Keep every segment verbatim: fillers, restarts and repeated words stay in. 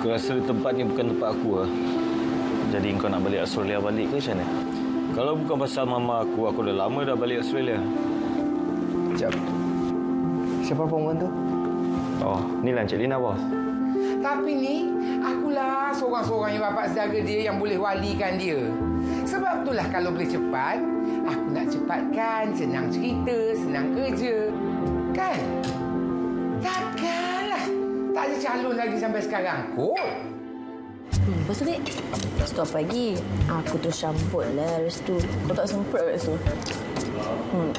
Aku rasa tempat ni bukan tempat aku lah. Jadi kau nak balik Australia balik ke macam mana? Kalau bukan pasal mama aku, aku dah lama dah balik Australia. Sekejap. Siapa perempuan tu? Oh, ni lah Encik Lina, bos. Tapi ni, akulah seorang-seorang yang bapak saudara dia yang boleh walikan dia. Sebab itulah kalau boleh cepat, aku nak cepatkan, senang cerita, senang kerja. Kan? Takkanlah. Tak ada calon lagi sampai sekarang kot. Hmm, lepas tu, Dik. Lepas tu apa lagi? Aku terus sambut lah lepas tu. Kau tak semprot kat situ. Hmm.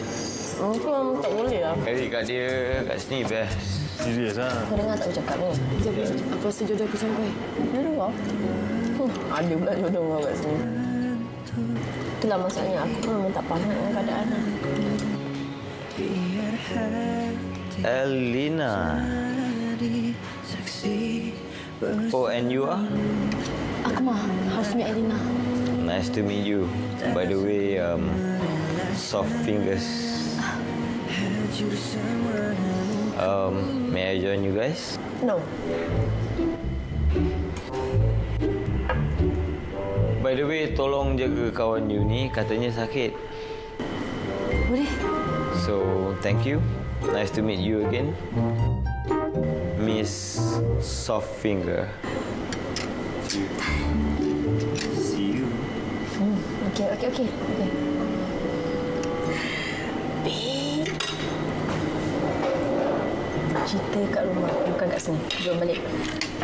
Aku tak boleh lah. Kari kat dia, kat sini best. Serius lah. Kau dengar tak aku cakap ni? Sekejap, sekejap. Aku rasa jodoh aku sampai. Jodoh kau? Hmm, ada pula jodoh kau kat sini. Itulah masalahnya. Aku pun memang tak panas dengan keadaan. Ellina. Oh, and you are? Akma. Hashim Ellina. Nice to meet you. By the way, um, soft fingers. Um, may I join you guys? No. By the way, tolong jaga kawan you ni, katanya sakit. Boleh. So, thank you. Nice to meet you again. Miss Softfinger. See you. Hmm, okay, okay, okay. Okay. Cerita kat rumah, bukan kat sini. Jom balik.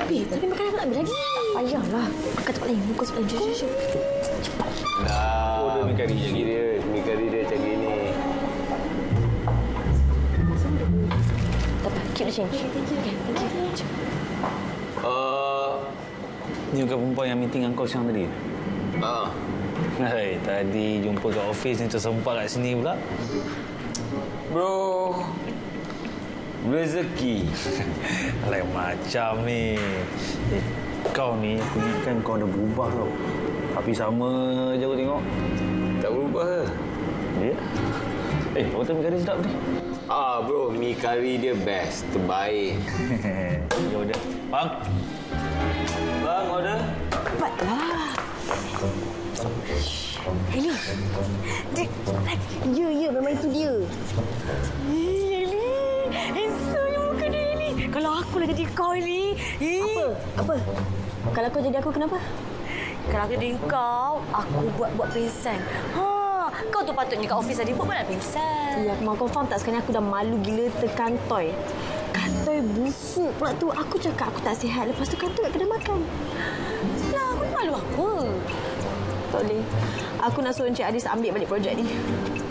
Bih, tapi makanan aku nak ambil lagi. Tak payahlah. Makan tempat lain. Bukan sebelah. Jom, jom, jom. Cepat. Dah. Oh, mi kari cari dia. Mi kari dia cari ni. Tak apa. Keep the change. Okay, thank you. Jom. Uh, ni bukan perempuan yang meeting dengan kau siang tadi? Haa. Uh. Hai, tadi jumpa kat office ni tersempat kat sini pula. Bro. Rezeki. Lain macam ni. Eh, kau ni, aku ingatkan kau dah berubah tau. Tapi sama je aku tengok. Tak berubah ke? Ya. Eh, kata mi kari sedap ni. Ah, bro. Mi kari dia best. Terbaik. Ya, order. Bang. Bang, order. Cepatlah. Hello. Dek, ya, ya. Memang itu dia. Handsomenya muka dia, Eli. Kalau akulah jadi kau, Eli. Apa? Apa? Kalau kau jadi aku, kenapa? Kalau aku jadi kau, aku buat-buat pingsan. Ha, kau tu patutnya kat ofis tadi buat mana pingsan. Ya, aku mau confirm tak sekarang aku dah malu gila terkantoi. Kantoi busuk pula tu. Aku cakap aku tak sihat. Lepas tu kantoi kat kedai makan. Ya, aku malu apa? Tak boleh. Aku nak suruh Encik Haris ambil balik projek ni.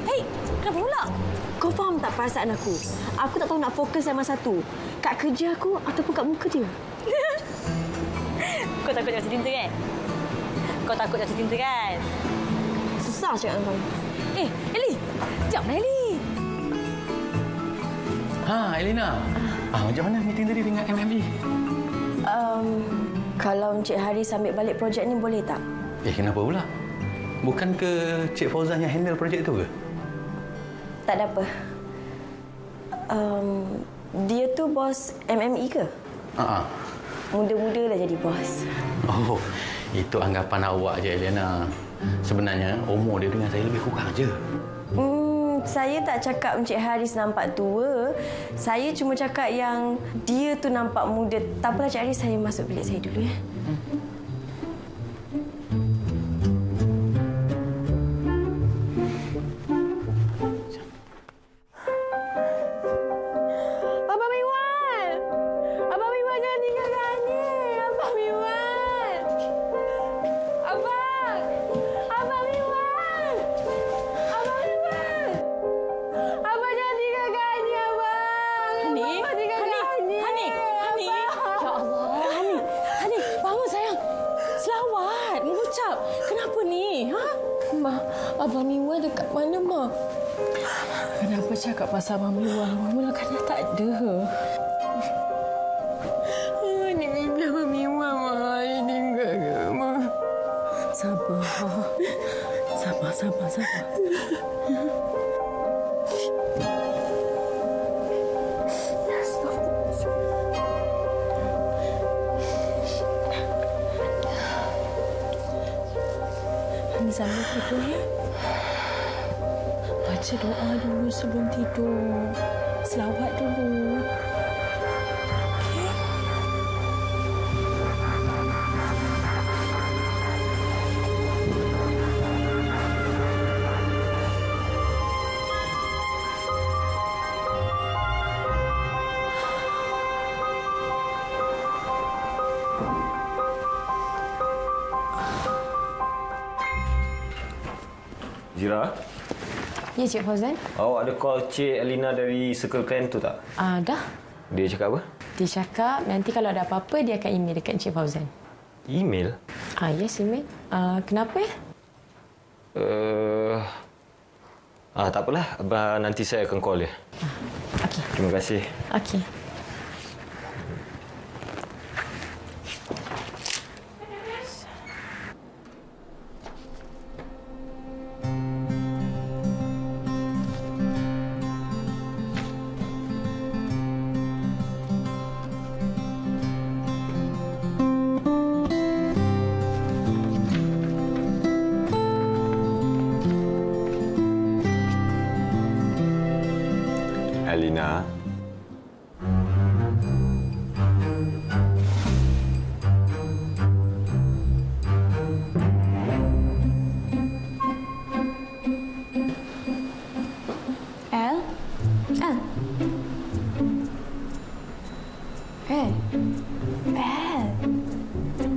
Hei, kenapa pula? Kau faham tak perasaan aku? Aku tak tahu nak fokus sama satu. Kat kerja aku ataupun kat muka dia. Kau takut jatuh cinta kan? Kau takut jatuh cinta kan? Susah cakap dengan kau. Eh, Eli. Sekejaplah, Eli. Ha, Ellina. Ah, macam mana meeting tadi dengan M M E? Um, kalau Encik Haris ambil balik projek ni, boleh tak? Eh, kenapa pula? Bukan ke Cik Fauzan yang handle projek tu ke? Tak ada apa. Um, dia tu bos M M E ke? Haa. Muda-muda lah jadi bos. Oh, itu anggapan awak je, Ellina. Sebenarnya, umur dia dengan saya lebih kurang je. Hmm, saya tak cakap Encik Haris nampak tua. Saya cuma cakap yang dia tu nampak muda. Tak apalah, Encik Haris. Saya masuk bilik saya dulu, ya. Hmm. Cakap pasal Mami Wah, Mami Wah kan dah tak ada. Ini bila Mami Wah, ini enggak ke, Ma? Sabar. Sabar, sabar, sabar. Mizan dulu tidur ya. Baca doa dulu sebelum tidur. Selawat dulu. Jira? Ya, Cik Fauzan. Awak ada call Cik Ellina dari Circle Clan tu tak? Ah, dah. Dia cakap apa? Dia cakap nanti kalau ada apa-apa, dia akan email dekat Cik Fauzan. Email? Ah, yes, email. Uh, kenapa? Uh, ah, tak apalah. Abang, nanti saya akan call dia. Ah, okay. Terima kasih. Okey. Ellina. El? El? El? El?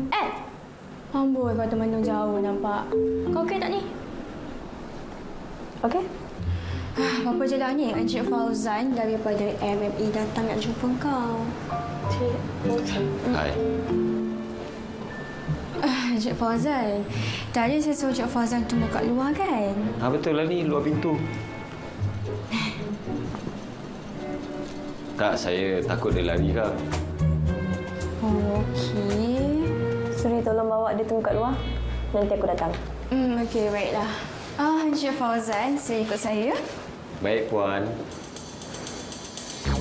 El? Amboi kau teman-teman jauh nampak. Kau okey tak ni? Okey? Apa je dah ni, Encik Fauzan daripada M M E datang nak jumpa kau. Cik Fauzan. Hai. Encik Fauzan, tadi saya suruh Encik Fauzan tunggu kat luar kan? Ha, betul lah ni, luar pintu. Tak, saya takut dia lari kak. Oh, okey. Suri, tolong bawa dia tunggu kat luar. Nanti aku datang. Hmm, okey, baiklah. Ah, Encik Fauzan, saya ikut saya. Baik, Puan. Are you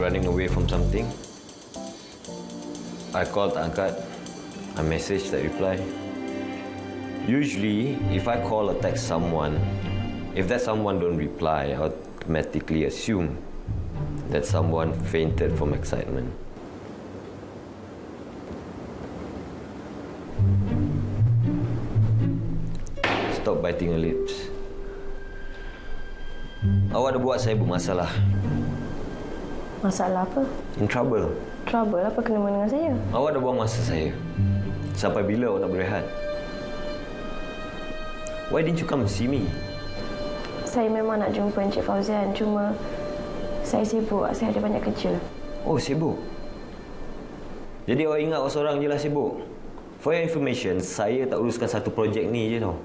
running away from something? I called, tak angkat. I message, tak reply. Usually, if I call or text someone, if that someone don't reply, I automatically assume that someone fainted from excitement. Stop biting your lips. Awak dah buat saya bermasalah. Masalah apa? In trouble. Trouble? Apa kena-mengena dengan saya? Awak dah buang masa saya. Sampai bila awak nak berehat? Why didn't you come see me? Saya memang nak jumpa Encik Fauzan, cuma saya sibuk. Saya ada banyak kerja. Oh, sibuk? Jadi awak ingat awak seorang je lah sibuk? For your information, saya tak uruskan satu projek ni je tau.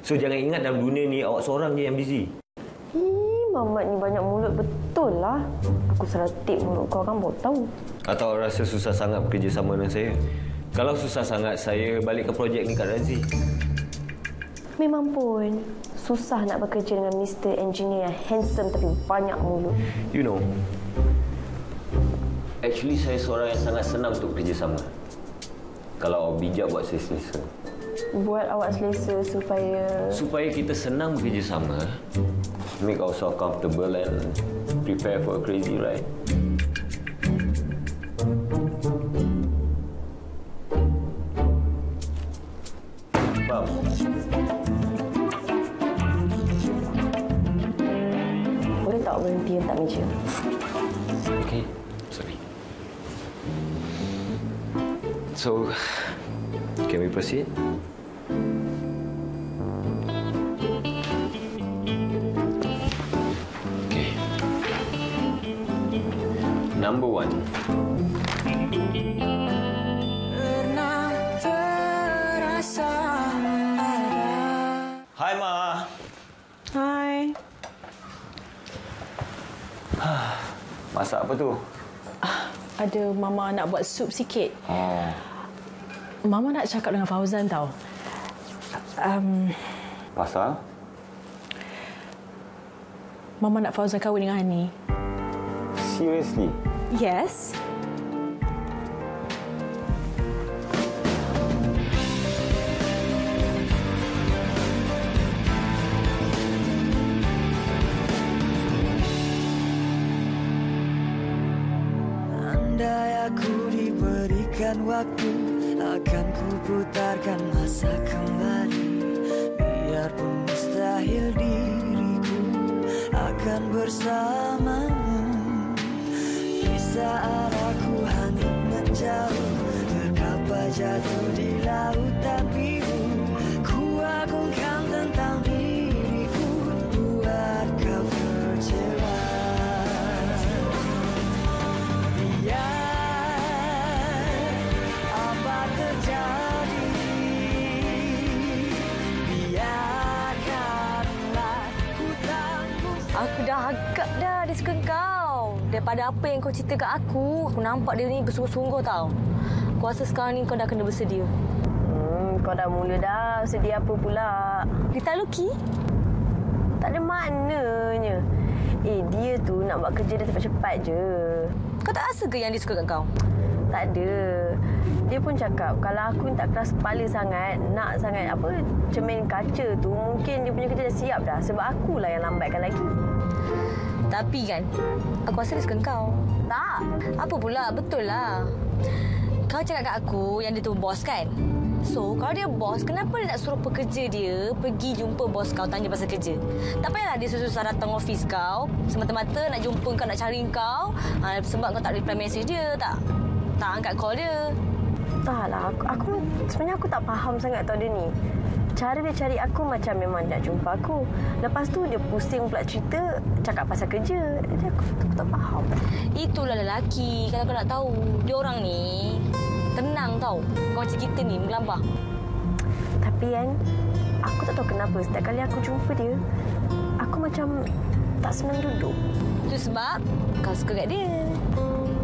So, jangan ingat dalam dunia ni awak seorang je yang busy. Ih, Mamat ni banyak mulut betul lah. Aku seratik mulut kau kan, baru tahu. Atau awak rasa susah sangat bekerja sama dengan saya? Kalau susah sangat, saya balik ke projek ni kat Razie. Memang pun susah nak bekerja dengan mister Engineer yang handsome tapi banyak mulut. You know, actually saya seorang yang sangat senang untuk bekerja sama. Kalau awak bijak buat saya selesa. Buat awak selesa supaya... Supaya kita senang bekerja sama. Make ourselves comfortable and prepare for a crazy ride. Berhenti tak meja. Okay, sorry. So, can we proceed? Okay. Number one. Hi, Ma. Hi. Masak apa tu? Ada Mama nak buat sup sikit. Oh. Mama nak cakap dengan Fauzan tau. Um, Pasal? Mama nak Fauzan kahwin dengan Hani. Seriously? Yes. Andai aku diberikan waktu, akan kuputarkan masa kembali. Biarpun mustahil diriku akan bersamamu. Di saat aku hanyut menjauh, terkapar jatuh di lautan biru, ku agungkan tentang diriku, buat kau kecewa. Aku dah agak dah dia suka kau. Daripada apa yang kau cerita kat aku, aku nampak dia ni bersungguh-sungguh tau. Aku rasa sekarang ni kau dah kena bersedia. Hmm, kau dah mula dah. Sedia apa pula? Dia tak luki? Tak ada maknanya. Eh, dia tu nak buat kerja dia cepat-cepat je. Kau tak rasa ke yang dia suka kat kau? Tak ada. Dia pun cakap kalau aku ni tak keras kepala sangat, nak sangat apa cermin kaca tu, mungkin dia punya kerja dah siap dah. Sebab akulah yang lambatkan lagi. Tapi kan, aku rasa dia suka kau. Tak. Apa pula? Betul lah. Kau cakap kat aku yang dia tu bos kan? So, kalau dia bos, kenapa dia nak suruh pekerja dia pergi jumpa bos kau tanya pasal kerja? Tak payahlah dia susah-susah datang ofis kau, semata-mata nak jumpa kau, nak cari kau. Ha, sebab kau tak reply mesej dia, tak? Tak angkat call dia. Entahlah. Aku, aku sebenarnya aku tak faham sangat tau dia ni. Cara dia cari aku macam memang nak jumpa aku. Lepas tu dia pusing pula cerita cakap pasal kerja. Jadi aku, aku tak faham. Itulah lelaki. Kalau kau nak tahu, dia orang ni tenang tau. Kau macam kita ni menggelambah. Tapi kan, aku tak tahu kenapa setiap kali aku jumpa dia, aku macam tak senang duduk. Itu sebab kau suka kat dia.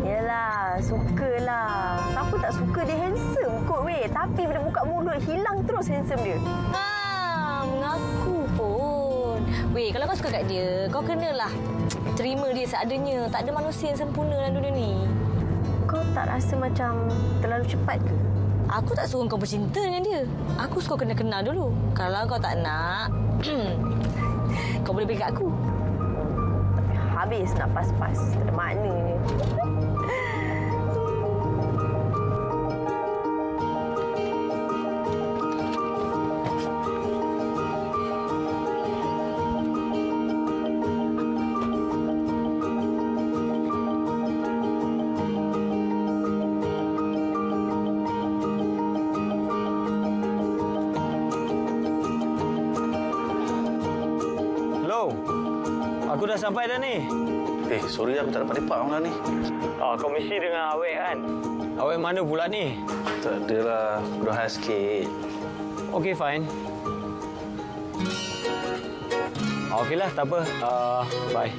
Yalah, sukalah. Siapa tak suka dia handsome kot weh. Tapi bila buka mulut, hilang terus handsome dia. Haa, mengaku pun. Weh, kalau kau suka kat dia, kau kenalah terima dia seadanya. Tak ada manusia yang sempurna dalam dunia ni. Kau tak rasa macam terlalu cepat ke? Aku tak suruh kau bercinta dengan dia. Aku suka kena kenal dulu. Kalau kau tak nak, kau boleh pergi kat aku. Tapi habis nak pas-pas. Tak ada maknanya. Aku dah sampai dah ni. Eh, sorry aku tak dapat lepak malam ni. Ah, kau mesti dengan awek kan? Awek mana pula ni? Tak adalah. Dah hal sikit. Okey, fine. Okeylah, tak apa. Uh, bye.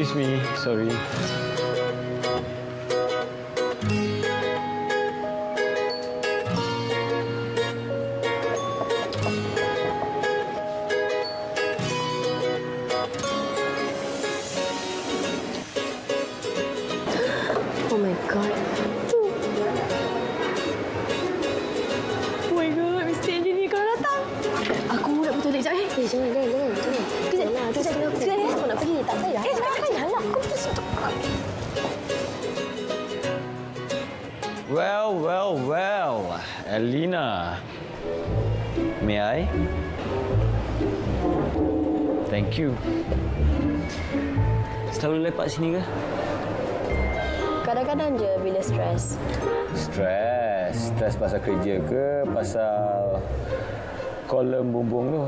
Excuse me, sorry. Oh my god. Oh my god, mesti enjin ni kalau datang. Aku nak betul sekejap eh. Eh, jangan, jangan, jangan. Janganlah, tu saya tengok sekali aku nak pergi. Tak payah. Eh, Well, well, well, Ellina, may I? Thank you. Selalu lepak sini ke? Kadang-kadang je bila stres. Stres? Stres pasal kerja ke? Pasal kolom bumbung tu?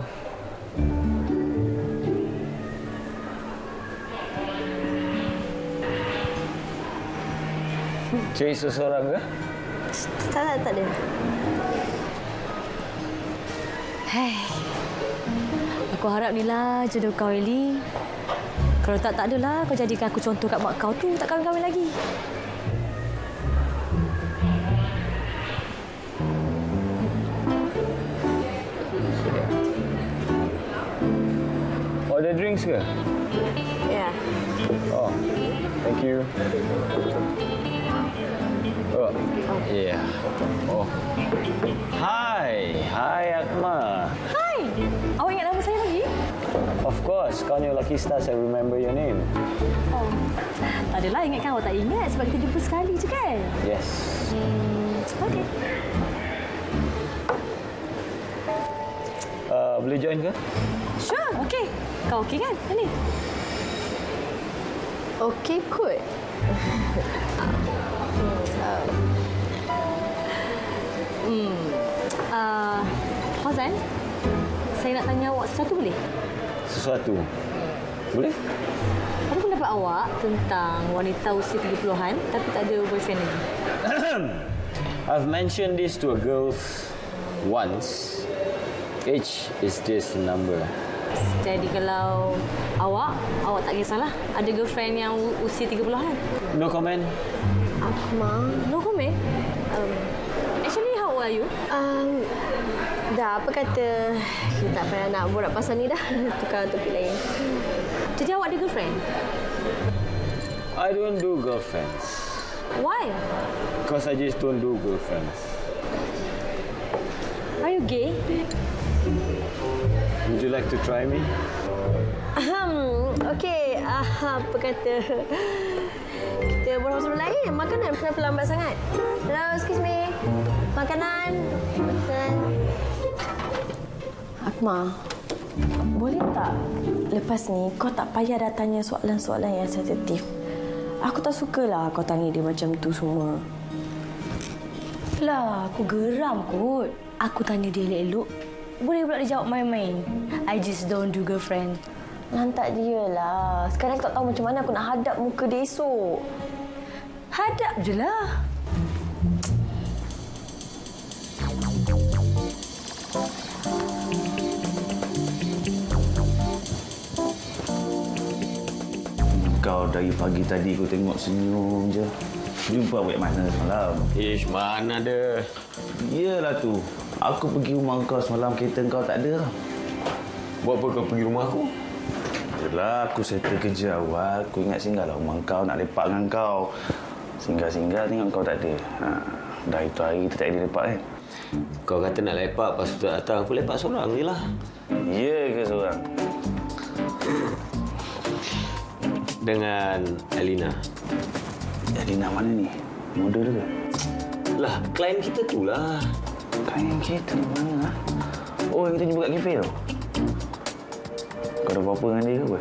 Cari seseorang ke? Tak, tak, tak ada. Hei, aku harap ni lah jodoh kau, Ellie. Kalau tak, tak adalah kau jadikan aku contoh kat mak kau tu, tak kahwin-kahwin lagi. Order drinks ke? Ya. Yeah. Oh, thank you. Oh, yeah. Oh. Hi. Hi, Akma. Hi. Awak ingat nama saya lagi? Of course. Kau ni lucky stars, I remember your name. Oh. Tak adalah, ingatkan awak tak ingat sebab kita jumpa sekali je, kan? Yes. Hmm, okay. Uh, boleh join ke? Sure, okay. Kau okay, kan? Ini. Okay, kot. Hmm. Uh, Fauzan, saya nak tanya awak sesuatu, boleh? Sesuatu? Boleh? Apa pendapat awak tentang wanita usia tiga puluhan tapi tak ada boyfriend lagi? I've mentioned this to a girl once. Age is this number. Jadi kalau awak, awak tak kisahlah ada girlfriend yang usia tiga puluhan? No comment. Akma. No comment? Um, actually, how old are you? Um, dah, apa kata kita tak payah nak borak pasal ni dah. Tukar topik lain. Jadi awak ada girlfriend? I don't do girlfriends. Why? Because I just don't do girlfriends. Are you gay? Would you like to try me? Um, okay, uh, apa kata kita borak pasal lain? Makanan kenapa lambat sangat? Hello, excuse me. Makanan. Makanan. Akma, boleh tak lepas ni kau tak payah dah tanya soalan-soalan yang sensitif? Aku tak sukalah kau tanya dia macam tu semua. Lah, aku geram kot. Aku tanya dia elok-elok. Boleh pula dia jawab main-main. I just don't do girlfriend. Lantak dia lah. Sekarang aku tak tahu macam mana aku nak hadap muka dia esok. Hadap je lah. Kau dari pagi tadi aku tengok senyum je. Jumpa awak mana semalam? Ish, mana ada. Iyalah tu. Aku pergi rumah kau semalam, kereta kau tak ada. Buat apa kau pergi rumah aku? Yelah, aku settle kerja awal. Aku ingat singgahlah rumah kau, nak lepak dengan kau. Singgah-singgah tengok kau tak ada. Ha, dah itu hari kita tak ada lepak, kan? Kau kata nak lepak, lepas tu tak datang. Aku lepak seorang je lah. Ya ke seorang? Dengan Ellina. Ellina mana ni? Model ke? Lah, klien kita tu lah. Klien kita di mana? Oh, yang kita jumpa kat kafe tu? Kau ada apa-apa dengan dia ke apa?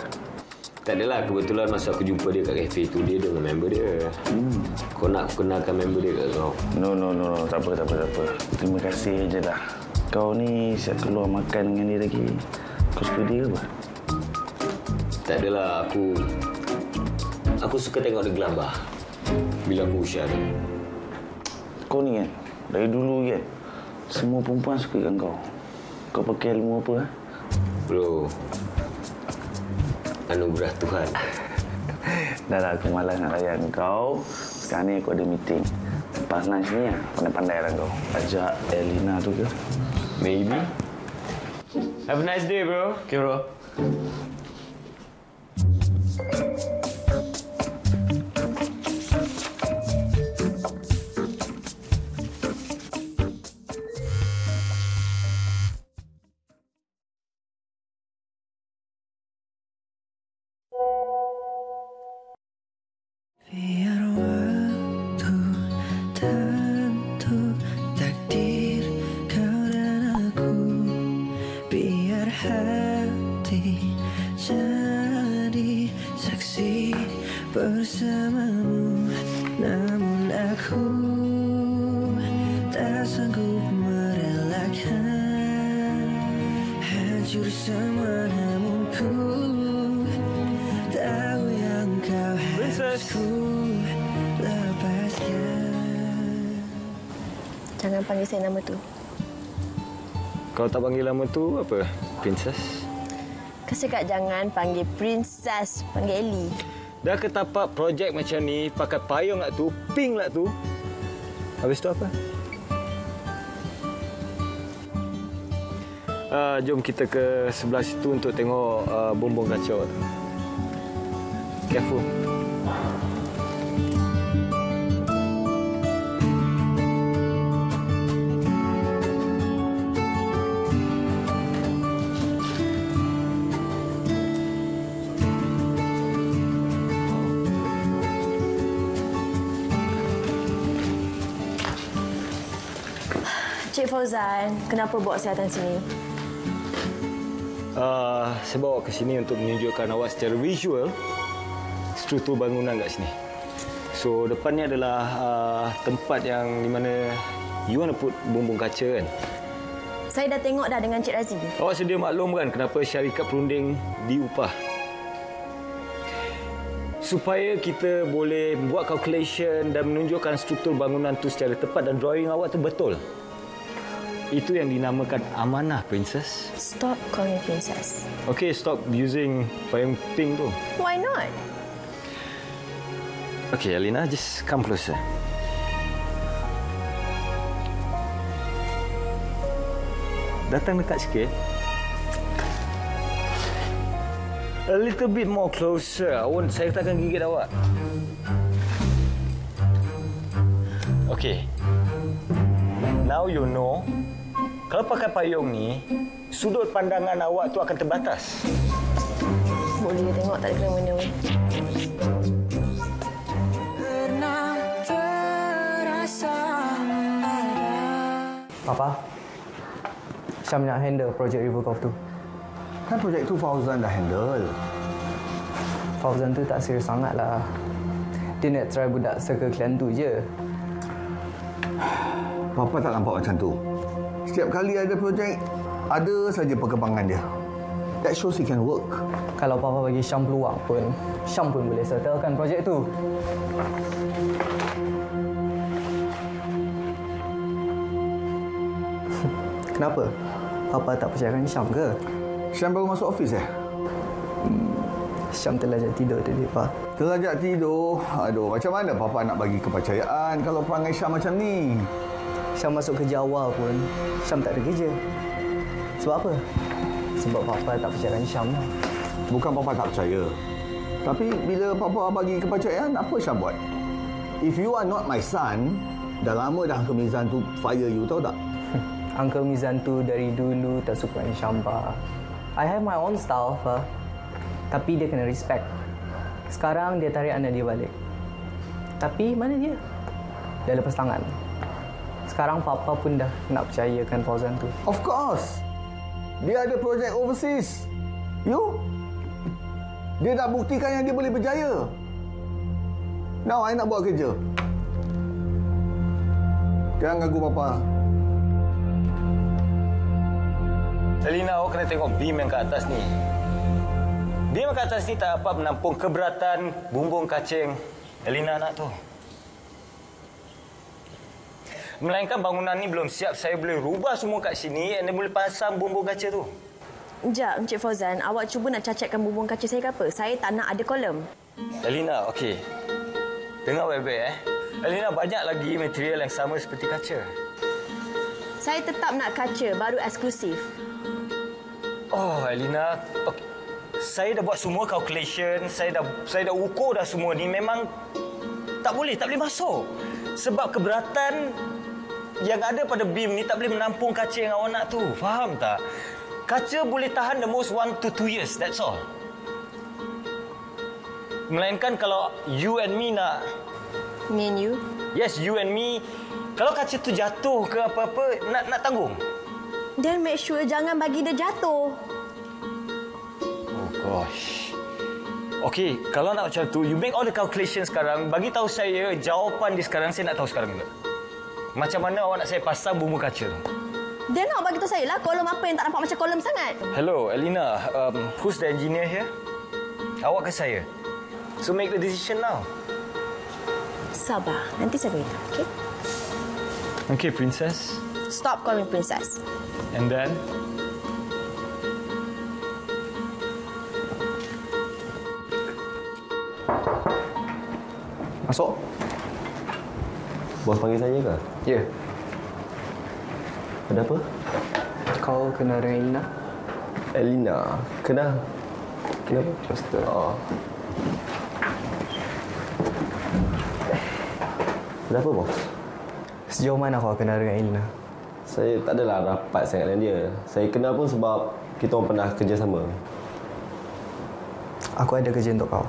Tak adalah. Kebetulan masa aku jumpa dia kat kafe tu, dia dengan member dia. Hmm. Kau nak aku kenalkan member dia kat kau? No, no, no, no. Tak apa, tak apa, tak apa. Terima kasih je dah. Kau ni siap keluar makan dengan dia lagi. Kau suka dia ke apa? Tak adalah. Aku... Aku suka tengok dia gelambah. Bila aku usia dia. Kau ni kan? Dari dulu kan? Semua perempuan suka kan kau. Kau pakai ilmu apa? Bro. Anugerah Tuhan. Dah lah, aku malas nak layan kau. Sekarang ni aku ada meeting. Lepas lunch ni lah, pandai-pandai lah kau. Ajak Ellina tu ke? Maybe. Have a nice day, bro. Okay, bro. Jangan panggil saya nama tu. Kalau tak panggil nama tu, apa? Princess? Kasi Kak jangan panggil princess, panggil Ellie. Dah ketapak projek macam ni, pakai payung lah tu, pink lah tu. Habis tu apa? Uh, jom kita ke sebelah situ untuk tengok uh, bumbung kacau. Careful. Cik Fauzan, kenapa bawa saya datang sini? Uh, saya bawa ke sini untuk menunjukkan awak secara visual struktur bangunan kat sini. So, depannya adalah uh, tempat yang di mana you want to put bumbung kaca, kan? Saya dah tengok dah dengan Cik Razie. Awak sedia maklumkan kenapa syarikat perunding diupah? Supaya kita boleh buat calculation dan menunjukkan struktur bangunan tu secara tepat dan drawing awak tu betul. Itu yang dinamakan amanah, Princess. Stop calling Princess. Okay, stop using payung pink tu. Why not? Okay, Ellina, just come closer. Datang dekat sikit. A little bit more closer. Awak, saya takkan gigit awak. Okay. Now you know. Kalau pakai payung ni, sudut pandangan awak tu akan terbatas. Boleh tengok tak ada kena-mena. Papa, Syam nak handle projek River Cove tu. Kan projek tu Fauzan dah handle. Fauzan tu tak serius sangat lah. Dia nak try budak Circle Clan tu je. Papa tak nampak macam tu. Setiap kali ada projek, ada saja perkembangan dia. That shows it can work. Kalau Papa bagi Syam peluang pun, Syam pun boleh settlekan projek tu. Kenapa? Papa tak percayakan Syam ke? Syam baru masuk ofis, eh? Hmm, Syam terlajak tidur tadi, Pak. Terlajak tidur? Aduh, macam mana Papa nak bagi kepercayaan kalau perangai Syam macam ni? Syam masuk kerja awal pun, Syam tak ada kerja. Sebab apa? Sebab Papa tak percayakan Syam. Bukan Papa tak percaya. Tapi bila Papa bagi kepercayaan, apa Syam buat? If you are not my son, dah lama dah Uncle Mizan tu fire you, tahu tak? Uncle Mizan tu dari dulu tak suka Syamba. I have my own style, Fa. Tapi dia kena respect. Sekarang dia tarik anak dia balik. Tapi mana dia? Dah lepas tangan. Sekarang Papa pun dah nak percayakan Fauzan tu. Of course. Dia ada projek overseas. You? Dia dah buktikan yang dia boleh berjaya. Now, I nak buat kerja. Jangan ganggu Papa. Ellina, awak kena tengok beam yang kat atas ni. Beam yang kat atas ni tak dapat menampung keberatan bumbung kacing Ellina nak tu. Melainkan bangunan ni belum siap, saya boleh rubah semua kat sini dan boleh pasang bumbung kaca tu. Sekejap, Encik Fauzan. Awak cuba nak cacatkan bumbung kaca saya ke apa? Saya tak nak ada kolom. Ellina, okey. Dengar baik-baik, eh. Ellina, banyak lagi material yang sama seperti kaca. Saya tetap nak kaca, baru eksklusif. Oh, Ellina. Okay. Saya dah buat semua calculation, saya dah saya dah ukur dah semua ni. Memang tak boleh, tak boleh masuk. Sebab keberatan yang ada pada beam ni tak boleh menampung kaca yang awak nak tu. Faham tak? Kaca boleh tahan the most one to two years. That's all. Melainkan kalau you and me nak... Me and you? Yes, you and me. Kalau kaca tu jatuh ke apa-apa, nak nak tanggung? Then make sure jangan bagi dia jatuh. Oh gosh. Okey, kalau nak macam tu, you make all the calculation sekarang. Bagi tahu saya jawapan dia sekarang. Saya nak tahu sekarang juga. Macam mana awak nak saya pasang bumbung kaca tu? Dia nak bagi tahu saya lah kolom apa yang tak nampak macam kolom sangat. Hello, Ellina. Um, who's the engineer here? Awak ke saya? So make the decision now. Sabar. Nanti saya beritahu, okey? Okey, Princess. Stop calling Princess. And then? Masuk. Bos panggil saya ke? Ya. Ada apa? Kau kenal Ellina? Ellina? Kenal. Kenapa? Pasti. Oh. Ada apa, bos? Sejauh mana kau kenal dengan Ellina? Saya tak adalah rapat sangat dengan dia. Saya kenal pun sebab kita orang pernah kerja sama. Aku ada kerja untuk kau.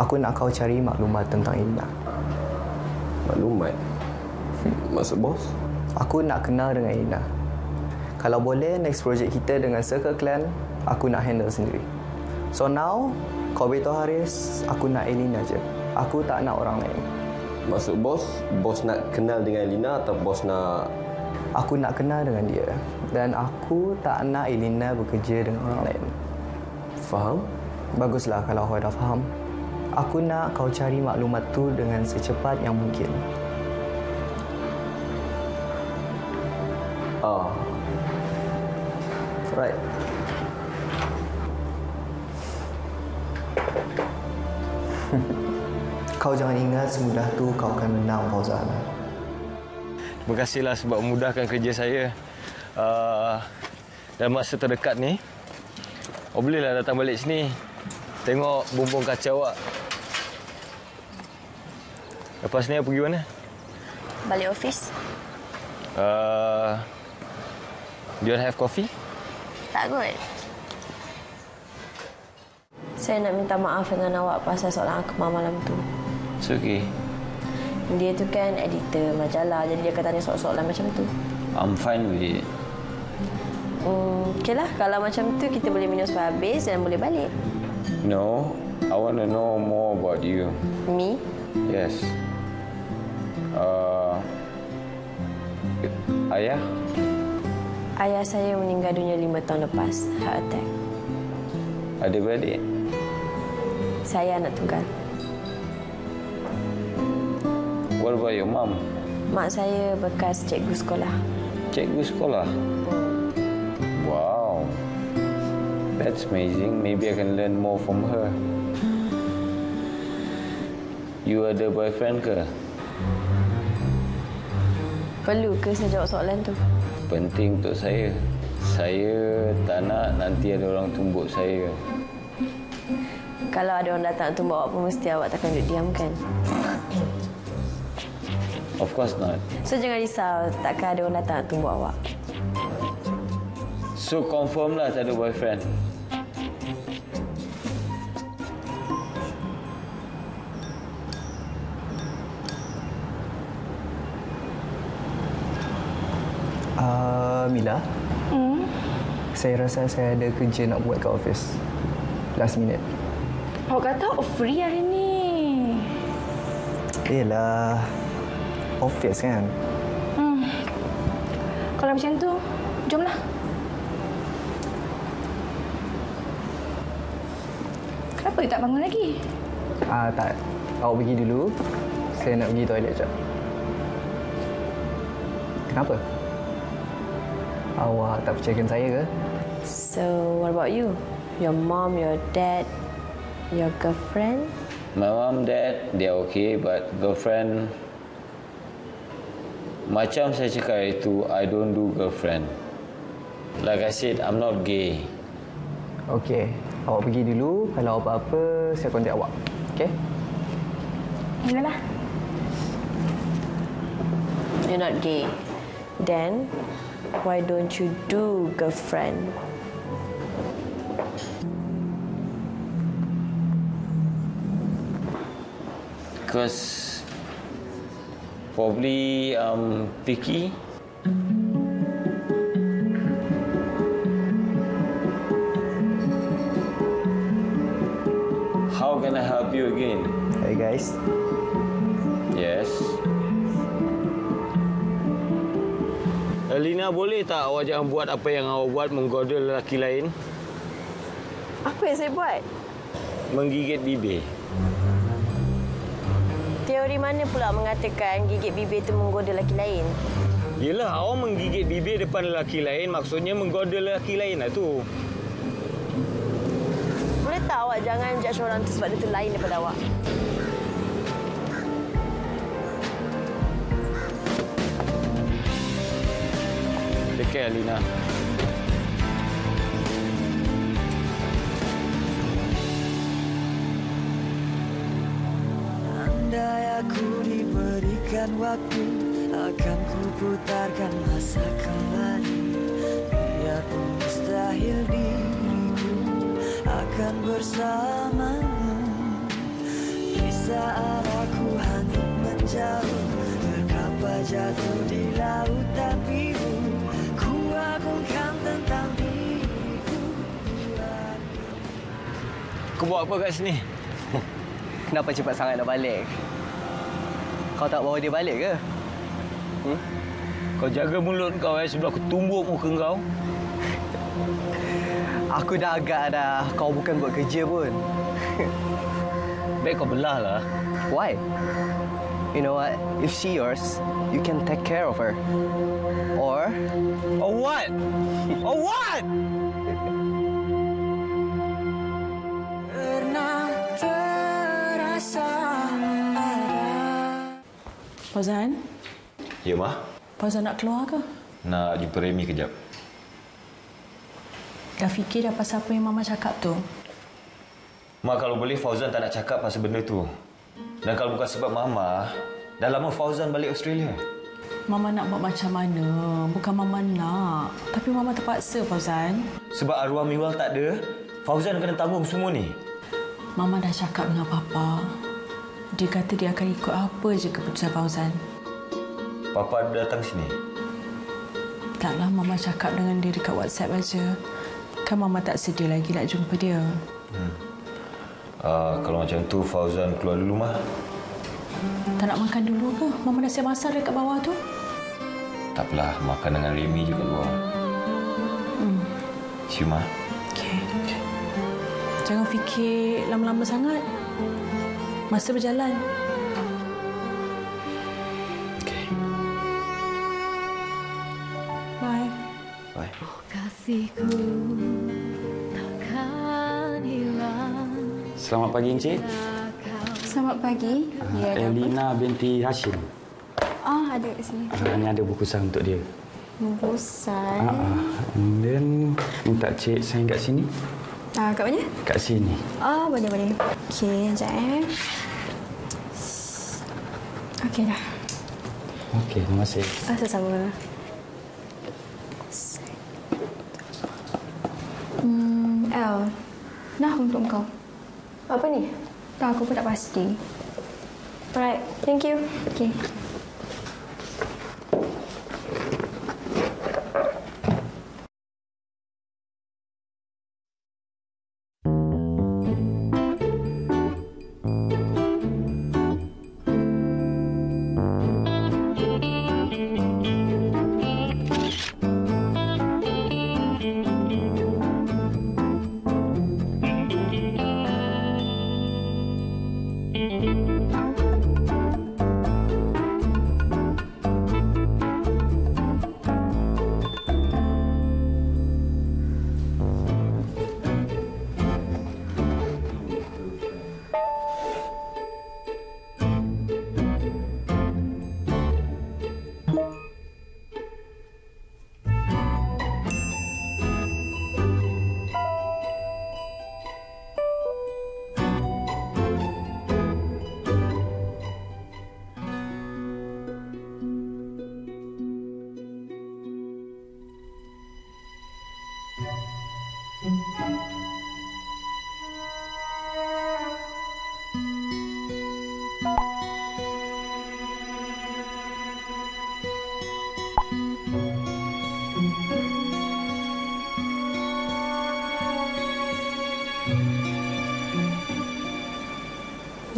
Aku nak kau cari maklumat tentang Ellina. Maklumat? Maksud bos? Aku nak kenal dengan Ellina. Kalau boleh, next project kita dengan Circle Clan, aku nak handle sendiri. So now, kau beritahu Haris, aku nak Ellina je. Aku tak nak orang lain. Maksud bos, bos nak kenal dengan Ellina atau bos nak... Aku nak kenal dengan dia. Dan aku tak nak Ellina bekerja dengan orang lain. Faham? Baguslah kalau kau dah faham. Aku nak kau cari maklumat tu dengan secepat yang mungkin. Ah. Right. Kau jangan ingat semudah tu kau akan menang, Fauzan. Terima kasihlah sebab memudahkan kerja saya. Uh, dalam masa terdekat ni, oh bolehlah datang balik sini. Tengok bumbung kacau awak. Lepas ni, awak pergi mana? Balik ofis. Uh, do you have coffee? Tak kot. Saya nak minta maaf dengan awak pasal soalan Akma malam tu. It's okay. Dia tu kan editor majalah, jadi dia akan tanya soalan-soalan macam tu. I'm fine with it. Hmm, okeylah. Kalau macam tu, kita boleh minum sampai habis dan boleh balik. No, I want to know more about you. Me? Yes. Uh, ayah? Ayah saya meninggal dunia lima tahun lepas, heart attack. Adik-beradik? Saya anak tunggal. What about your mum? Mak saya bekas cikgu sekolah. Cikgu sekolah? Wow. That's amazing. Maybe I can learn more from her. You ada boyfriend ke? Perlu ke saya jawab soalan tu? Penting untuk saya. Saya tak nak nanti ada orang tumbuk saya. Kalau ada orang datang tumbuk awak pun mesti awak takkan duduk diam, kan? Of course not. So jangan risau. Takkan ada orang datang tumbuk awak. So confirm lah tak ada boyfriend. Uh, Mila? Hmm? Saya rasa saya ada kerja nak buat kat office. Last minute. Awak kata awak free hari ni. Yelah. Office kan? Hmm. Kalau macam tu, jomlah. Kenapa you tak bangun lagi? Ah, tak. Awak pergi dulu. Saya nak pergi toilet sekejap. Kenapa? Awak tak percayakan saya ke? So, what about you? Your mom, your dad, your girlfriend? My mom, dad, they are okay, but girlfriend... Macam saya cakap itu, I don't do girlfriend. Like I said, I'm not gay. Okay. Awak pergi dulu. Kalau apa-apa, saya kontak awak. Okey? Yalah. You're not gay. Then, why don't you do girlfriend? Because probably um picky. How can I help you again? Hey guys. Yes. Ellina, boleh tak awak jangan buat apa yang awak buat, menggoda lelaki lain? Apa yang saya buat? Menggigit bibir. Teori mana pula mengatakan gigit bibir itu menggoda lelaki lain? Yelah, awak menggigit bibir depan lelaki lain, maksudnya menggoda lelaki lain lah tu. Boleh tak awak jangan judge orang tu sebab dia tu lain daripada awak? care, Lina. Andai aku diberikan waktu, akan kuputarkan masa kembali. Biarpun mustahil diriku akan bersamamu. Di saat aku hanyut menjauh, berkapa jatuh di lautan biru, ku agungkan tentang diriku. Kau buat apa kat sini? Kenapa cepat sangat nak balik? Kau tak bawa dia balik ke? Hmm? Kau jaga mulut kau, eh, sebelum aku tumbuk muka kau. Aku dah agak dah. Kau bukan buat kerja pun. Baik kau belahlah. Why? You know what? If she yours, you can take care of her. Or... Or what? Or what? Fauzan? Ya, Ma? Fauzan nak keluar ke? Nak jumpa Remy kejap. Dah fikir dah pasal apa yang Mama cakap tu? Ma, kalau boleh Fauzan tak nak cakap pasal benda tu. Dan kalau bukan sebab Mama, dah lama Fauzan balik Australia. Mama nak buat macam mana? Bukan Mama nak. Tapi Mama terpaksa, Fauzan. Sebab arwah Miwal tak ada, Fauzan kena tanggung semua ni. Mama dah cakap dengan Papa. Dia kata dia akan ikut apa je keputusan Fauzan. Papa ada datang sini? Taklah, Mama cakap dengan dia dekat WhatsApp aja. Kan Mama tak sedia lagi nak jumpa dia. Hmm. Uh, kalau macam tu, Fauzan keluar dulu, Ma. Tak nak makan dulu ke? Mama dah siap masak dekat bawah tu. Takpelah, makan dengan Remy je kat luar. Hmm. See you, Ma. Okay. Jangan fikir lama-lama sangat. Masa berjalan. Okey. Bye. Bye. Oh, kasihku takkan hilang. Selamat pagi, Encik. Selamat pagi. Uh, ya, Ellina binti Hashim. Ah, ada kat sini. Uh, ini ada bungkusan untuk dia. Bungkusan? Ah, uh, uh. Dan minta Cik sign kat sini. Ah, kat mana? Kat sini. Ah, boleh, boleh. Okey, sekejap eh. Okey dah. Okey, terima kasih. Ah, sama-sama. Hmm, El. Nah, untuk kau. Apa ni? Tak, aku pun tak pasti. Alright, thank you. Okey.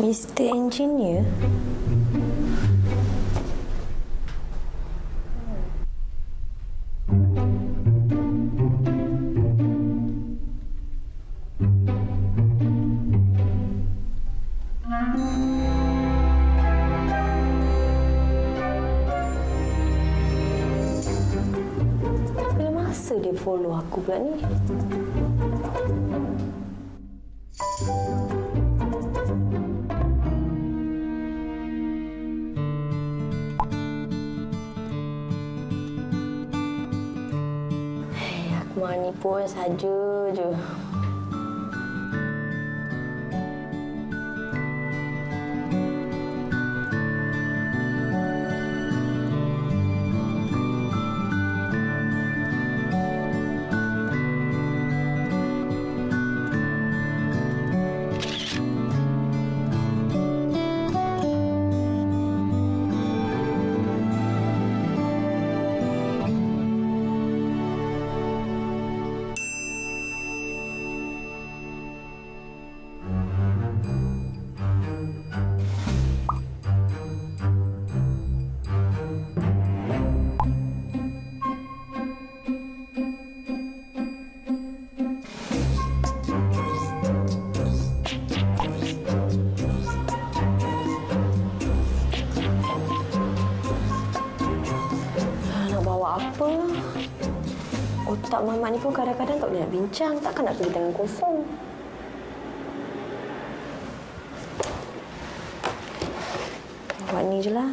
mister Engineer? Bila masa dia follow aku pula ni? ni pun saja je. Otak mamak ni pun kadang-kadang tak boleh nak bincang. Takkan nak pergi tangan kosong. Buat ni je lah.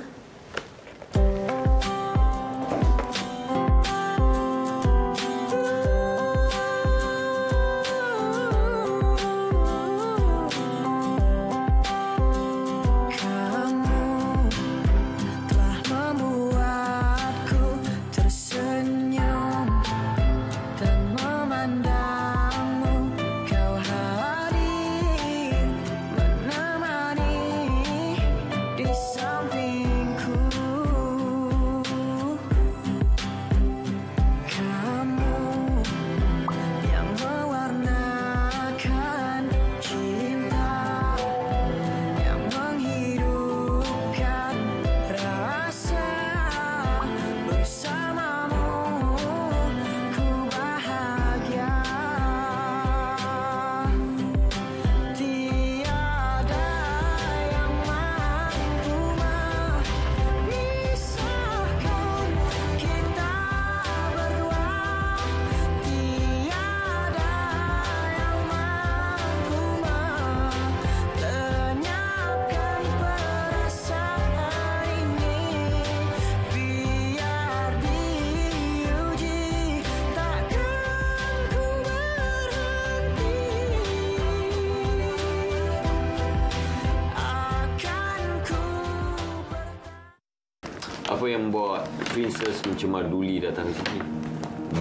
Apa yang buat Princess Mencemar Duli datang ke sini?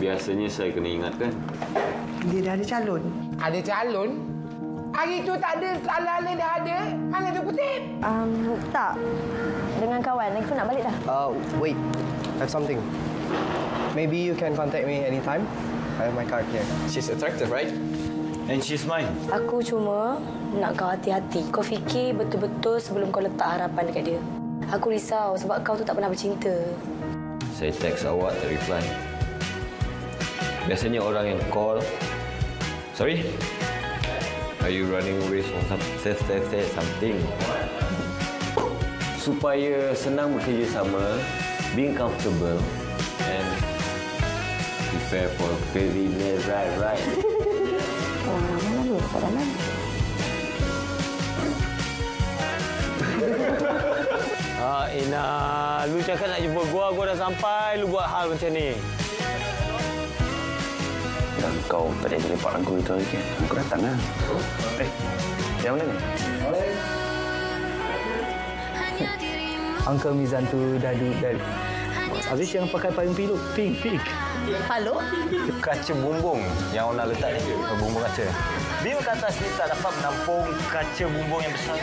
Biasanya saya kena ingatkan. Dia dah ada calon. Ada calon? Hari tu tak ada, selala dah ada. Mana tu kutip? Um, tak. Dengan kawan. Lagi pun nak balik dah. Uh, wait. I have something. Maybe you can contact me anytime. I have my card here. She's attractive, right? And she's mine. Aku cuma nak kau hati-hati. Kau fikir betul-betul sebelum kau letak harapan dekat dia. Aku risau sebab kau tu tak pernah bercinta. Saya teks awak, tak reply. Biasanya orang yang call. Sorry? Are you running away from something? Say, say, say something. Supaya senang bekerjasama, being comfortable and prepare for crazy ride, right, right. Mana lu? Pada mana? Ha, Ina, lu cakap nak jumpa gua, gua dah sampai, lu buat hal macam ni. Dan kau tadi lepak aku itu lagi. Aku datang lah. Eh, yang mana ni? Boleh. Uncle Mizan tu dah duduk dari. Habis yang pakai payung piluk, pink, pink. Halo? Kaca bumbung yang orang nak letak ni, bumbung kaca. Bila kat atas ni tak dapat menampung kaca bumbung yang besar.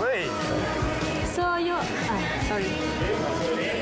Wei. So, you... Ah, sorry.